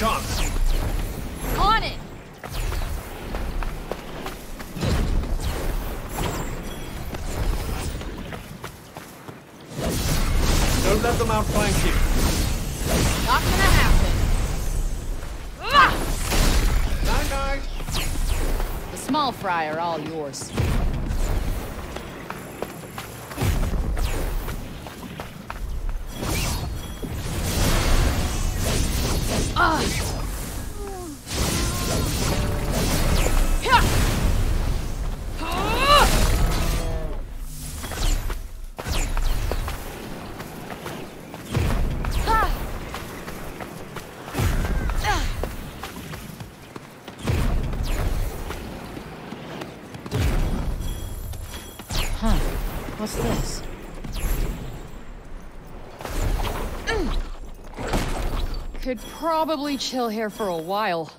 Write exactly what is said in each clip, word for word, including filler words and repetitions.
Chomp. On it! Don't let them outflank you. Not gonna happen. Night-night. The small fry are all yours. What's this? Could probably chill here for a while.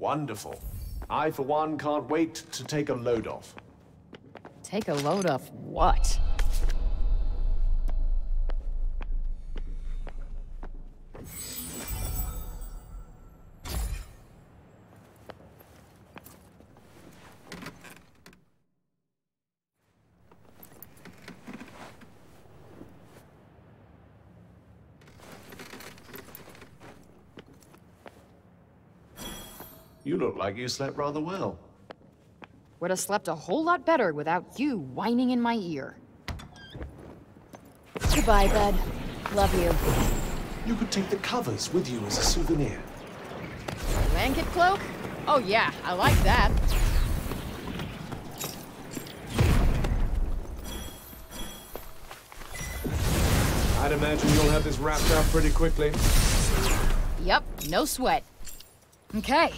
Wonderful. I, for one, can't wait to take a load off. Take a load off what? You look like you slept rather well. Would have slept a whole lot better without you whining in my ear. Goodbye, bud. Love you. You could take the covers with you as a souvenir. Blanket cloak? Oh yeah, I like that. I'd imagine you'll have this wrapped up pretty quickly. Yep, no sweat. Okay.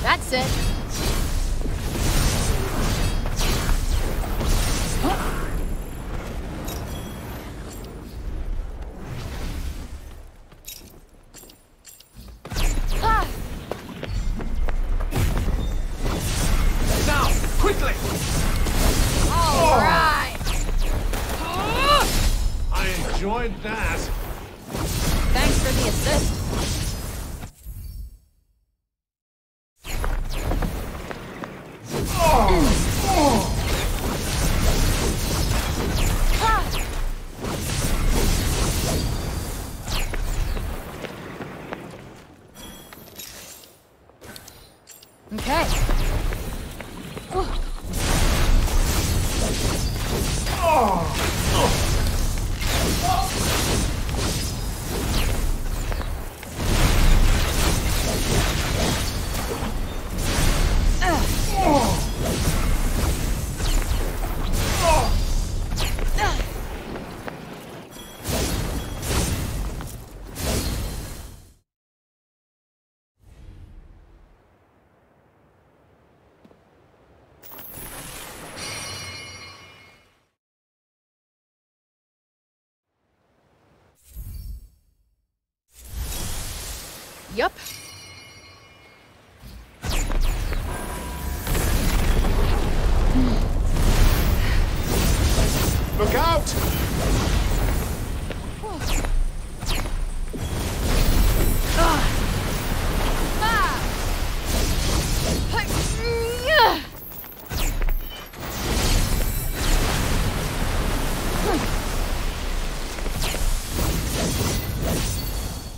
That's it. Huh? Ah. Now, quickly. All oh. right. Ah. I enjoyed that. Thanks for the assist. Okay. Oh. Oh. Yup. Look out!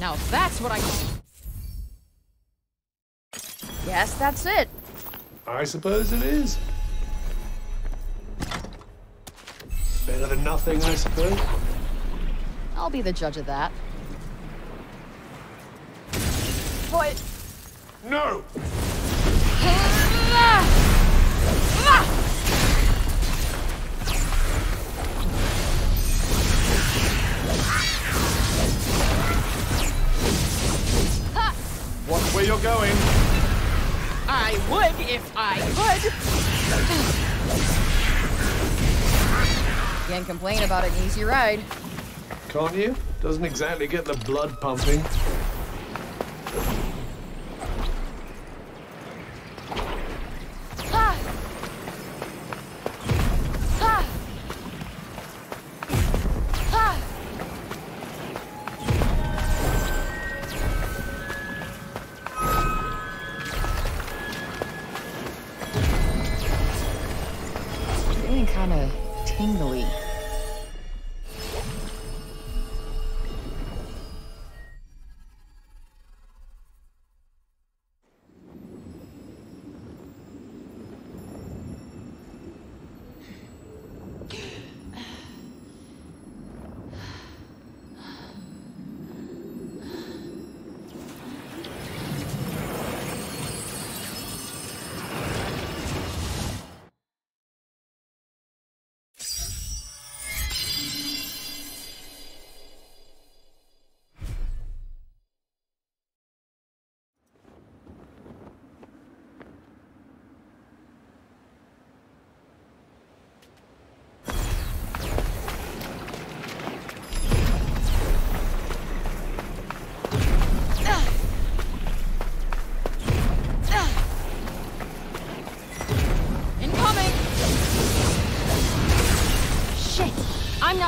Now that's what I... Yes, that's it. I suppose it is. Better than nothing, I suppose. I'll be the judge of that. Boy. No! Watch where you're going. I would if I could. Can't complain about an easy ride. Can't you? Doesn't exactly get the blood pumping.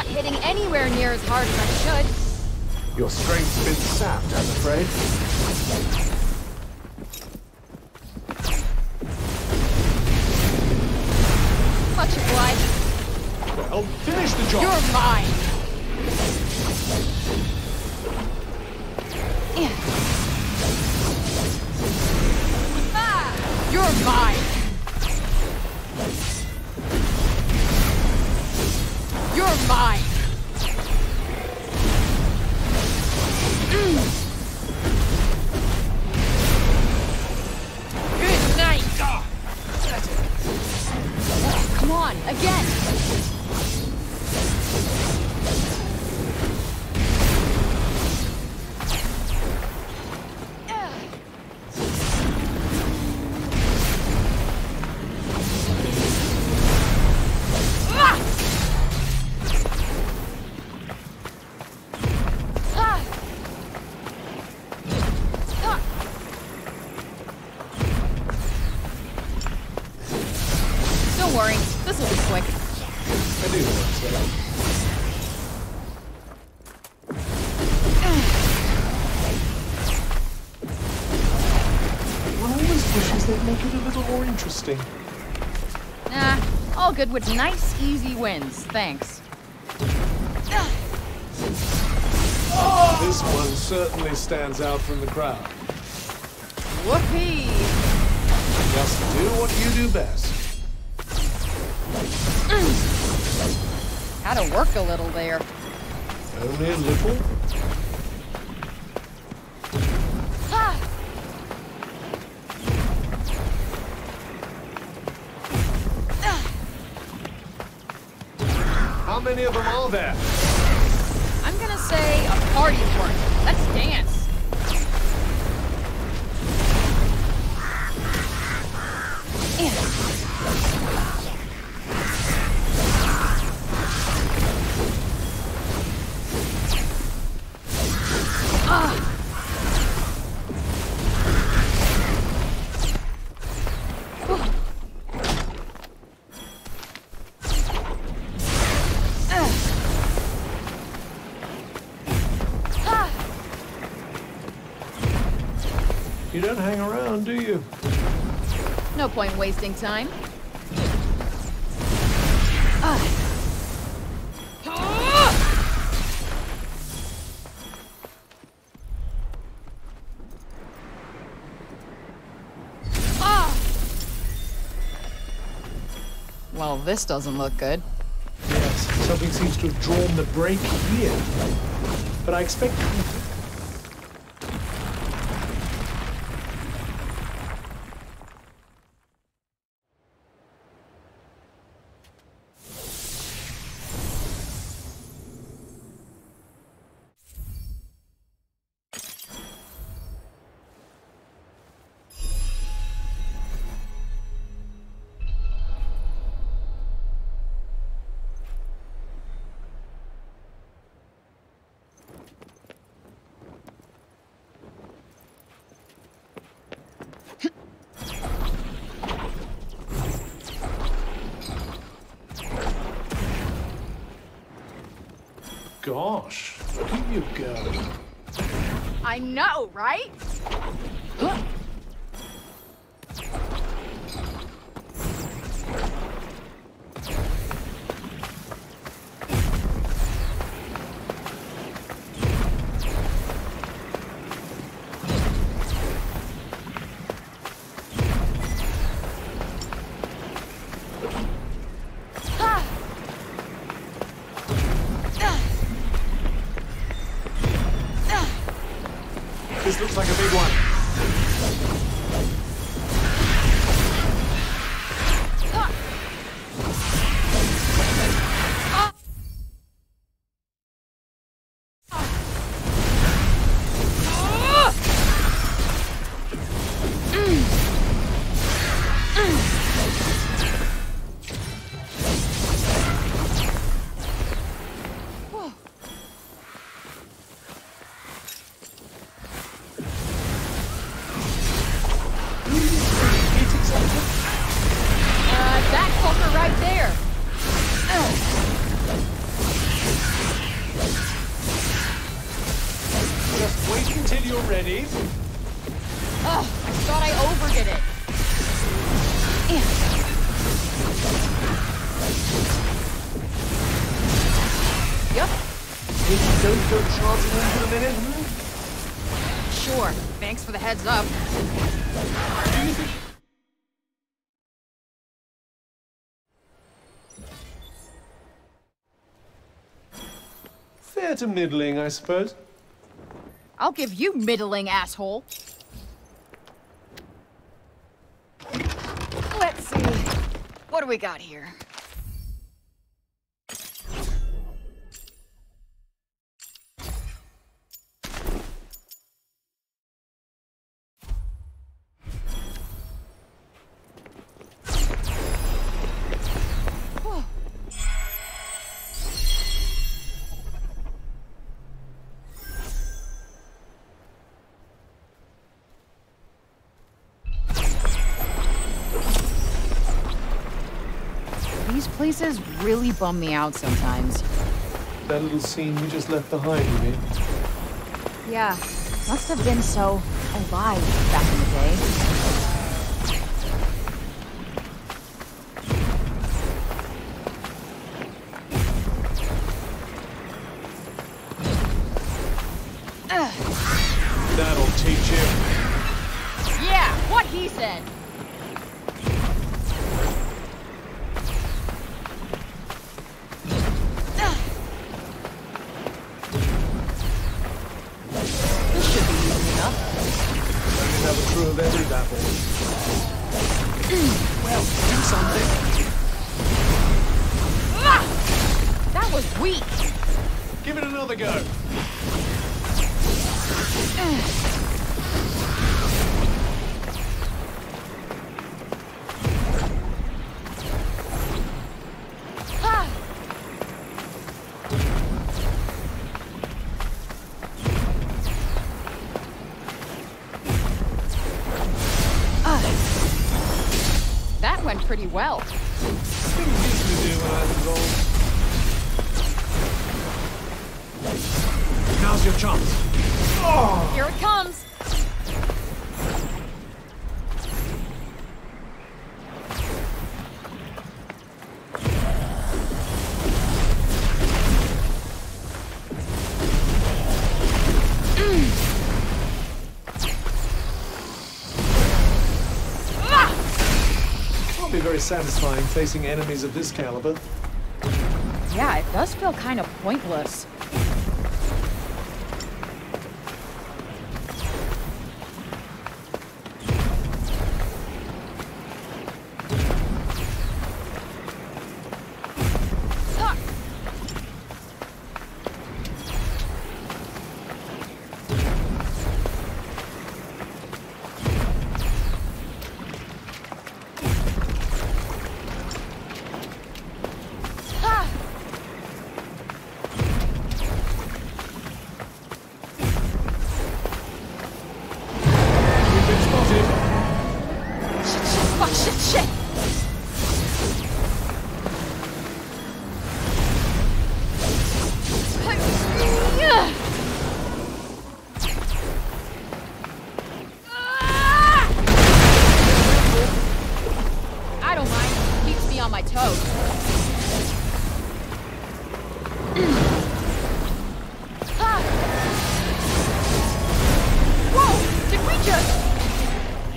not hitting anywhere near as hard as I should. Your strength's been sapped, I'm afraid. Much obliged. Well, finish the job. You're mine. Ah, you're mine. You're mine. Mm. Good night. Ah, that's it. Oh, come on, again. Nah, all good with nice, easy wins, thanks. Oh, this one certainly stands out from the crowd. Whoopee! Just do what you do best. Mm. Had to work a little there. Only a little? How many of them are there? I'm gonna say a party worth. Let's dance. You don't hang around, do you? No point wasting time. Uh. Ah. Well, this doesn't look good. Yes, something seems to have drawn the brake here. But I expect... Gosh, look at you go. I know, right? Huh. This looks like a big one. ready. Ugh, I thought I overdid it. Yeah. Yep. Think you don't go charging in for a minute, hmm? Sure. Thanks for the heads up. Fair to middling, I suppose. I'll give you middling, asshole. Let's see. What do we got here? Places really bum me out sometimes. That little scene we just left behind, you mean? Yeah, must have been so alive back in the day. Ugh. That'll teach you. Yeah, what he said. Pretty well. Things used to do when I was old. Now's your chance. Oh. Here it comes. Satisfying facing enemies of this caliber. Yeah, it does feel kind of pointless.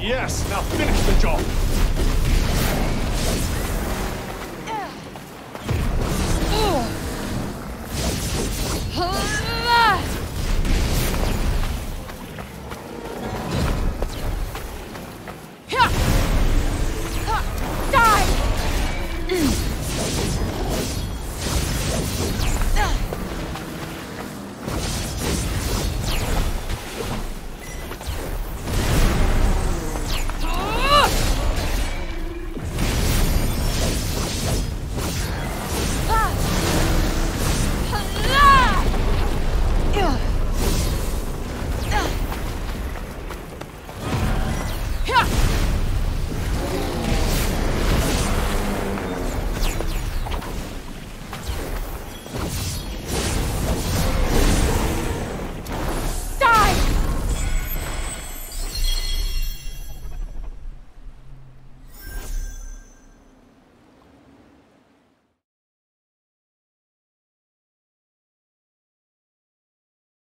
Yes, now finish the job!